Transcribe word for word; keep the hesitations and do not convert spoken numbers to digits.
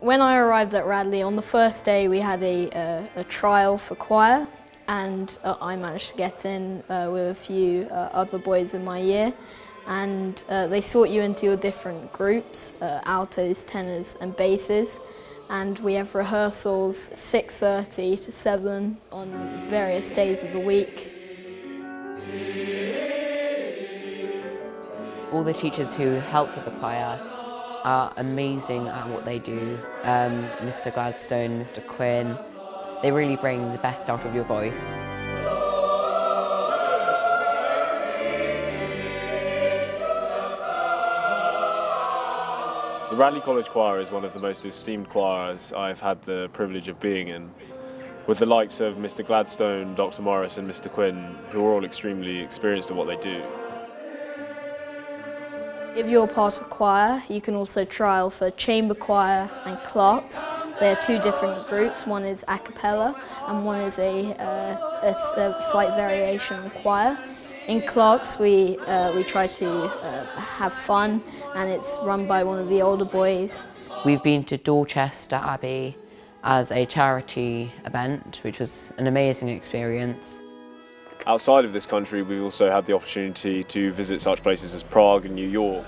When I arrived at Radley, on the first day we had a, uh, a trial for choir, and uh, I managed to get in uh, with a few uh, other boys in my year, and uh, they sort you into your different groups, uh, altos, tenors and basses, and we have rehearsals six thirty to seven on various days of the week. All the teachers who help with the choir are amazing at what they do. Um, Mr Gladstone, Mr Quinn, they really bring the best out of your voice. The Radley College Choir is one of the most esteemed choirs I've had the privilege of being in, with the likes of Mr Gladstone, Dr Morris and Mr Quinn, who are all extremely experienced at what they do. If you're part of choir, you can also trial for Chamber Choir and Clerks. They are two different groups, one is a cappella and one is a, uh, a, a slight variation on choir. In Clerks we, uh, we try to uh, have fun, and it's run by one of the older boys. We've been to Dorchester Abbey as a charity event, which was an amazing experience. Outside of this country, we've also had the opportunity to visit such places as Prague and New York.